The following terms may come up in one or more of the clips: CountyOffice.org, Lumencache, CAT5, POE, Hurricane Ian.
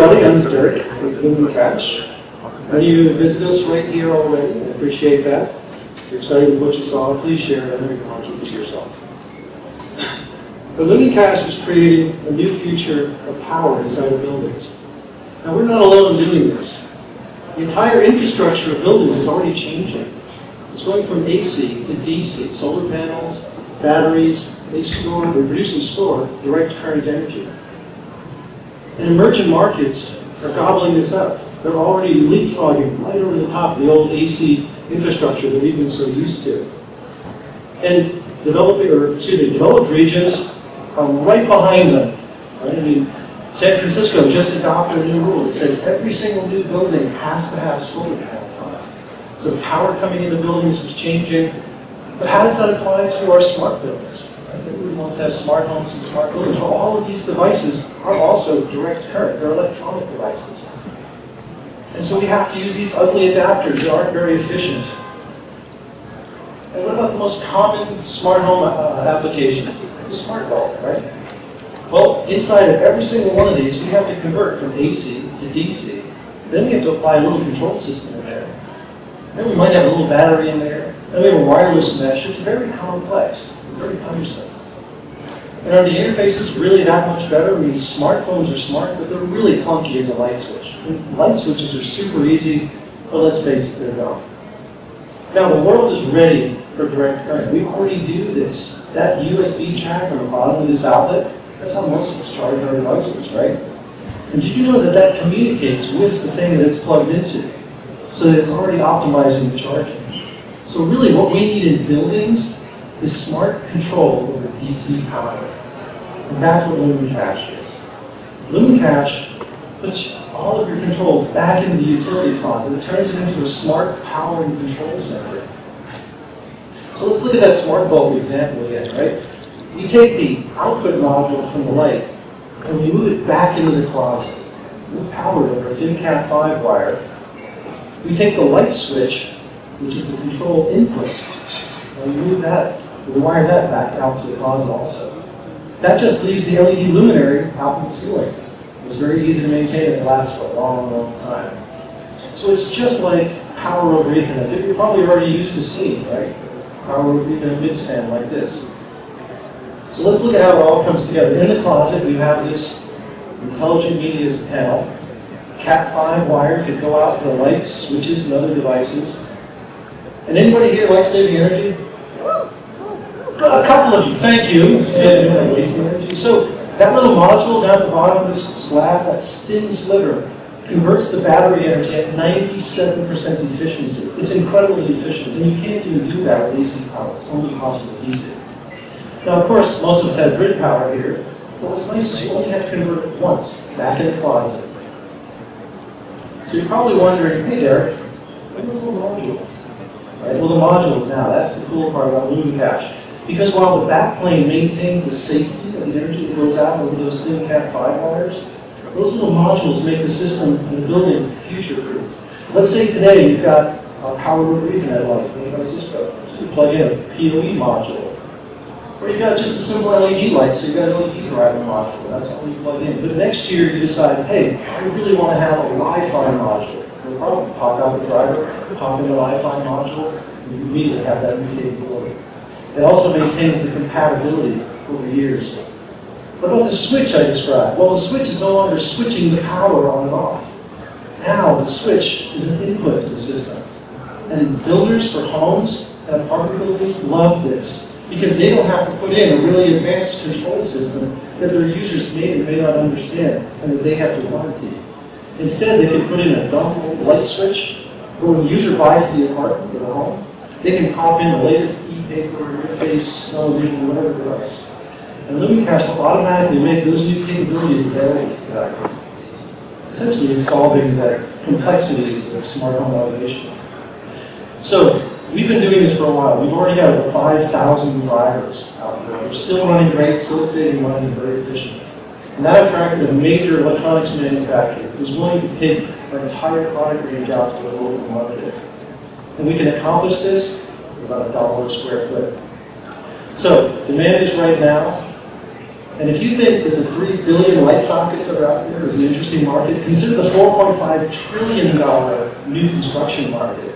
everybody, I'm Dirk with Lumencache. Now you visit us right here already. I appreciate that. If you're excited with what you saw, please share it. I know you want to keep it to yourself. But Lumencache is creating a new future of power inside of buildings. Now we're not alone in doing this. The entire infrastructure of buildings is already changing. It's going from AC to DC. Solar panels, batteries, they produce and store direct current energy. And emerging markets are gobbling this up. They're already leapfrogging right over the top of the old AC infrastructure that we've been so used to. And developed regions are right behind them. Right? I mean, San Francisco just adopted a new rule that says every single new building has to have solar panels on it. So power coming into buildings is changing. But how does that apply to our smart buildings? We want to have smart homes and smart buildings. Well, all of these devices are also direct current. They're electronic devices. And so we have to use these ugly adapters that aren't very efficient. And what about the most common smart home application? The smart bulb, right? Well, inside of every single one of these, we have to convert from AC to DC. Then we have to apply a little control system in there. Then we might have a little battery in there. Then we have a wireless mesh. It's very complex, very cumbersome. And are the interfaces really that much better? I mean, smartphones are smart, but they're really clunky as a light switch. I mean, light switches are super easy, but let's face it, they're not. Now, the world is ready for direct current. We already do this. That USB jack on the bottom of this outlet, that's how most of us charge our devices, right? And did you know that that communicates with the thing that it's plugged into, so that it's already optimizing the charging? So really, what we need in buildings is smart control over DC power. And that's what Lumencache is. Lumencache puts all of your controls back into the utility closet. It turns it into a smart power and control center. So let's look at that smart bulb example again, right? We take the output module from the light and we move it back into the closet. We power it over a thin CAT5 wire. We take the light switch, which is the control input, and we move that, we wire that back out to the closet also. That just leaves the LED luminary out in the ceiling. It was very easy to maintain, and it lasts for a long, long time. So it's just like power over Ethernet. You're probably already used to seeing, right? Power over Ethernet midspan like this. So let's look at how it all comes together. In the closet, we have this intelligent media panel. Cat5 wire could go out to the lights, switches, and other devices. And anybody here like saving energy? A couple of you, thank you. Yeah. So that little module down at the bottom of this slab, that thin sliver, converts the battery energy at 97% efficiency. It's incredibly efficient, and you can't even do that with AC power. It's only possible with DC. Now, of course, most of us have grid power here, but what's nice is you only have to convert it once, back in the closet. So you're probably wondering, hey Derek, what are those little modules? Right, well, the modules now, that's the cool part about Lumencache. Because while the backplane maintains the safety of the energy that goes out over those thin Cat5 wires, those little modules make the system and the building future-proof. Let's say today you've got a power over Ethernet light from San Francisco. You plug in a POE module. Or you've got just a simple LED light, so you've got an LED driver module. That's all you plug in. But next year you decide, hey, I really want to have a Wi-Fi module. No problem. Pop out the driver, pop in a Wi-Fi module, and you immediately have that new capability. It also maintains the compatibility over years. What about the switch I described? Well, the switch is no longer switching the power on and off. Now the switch is an input to the system. And builders for homes and apartment buildings love this because they don't have to put in a really advanced control system that their users may or may not understand and that they have to guarantee. Instead, they can put in a dumb old light switch, or when the user buys the apartment or the home, they can pop in the latest e-paper, interface, television, whatever device. And Lumencache will automatically make those new capabilities available to that. Essentially, it's solving the complexities of smart home automation. So, we've been doing this for a while. We've already got over 5,000 drivers out there. We're still running great, still saving money, very efficient. And that attracted a major electronics manufacturer who's willing to take our entire product range out to the local market. And we can accomplish this for about $1 a square foot. So, demand is right now. And if you think that the 3 billion light sockets that are out there is an interesting market, consider the $4.5 trillion new construction market.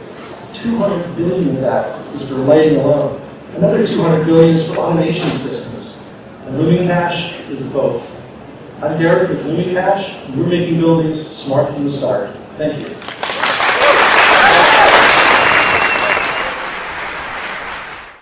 200 billion of that is for lighting alone. Another 200 billion is for automation systems. And Lumencache is both. I'm Derek with Lumencache. We're making buildings smart from the start. Thank you.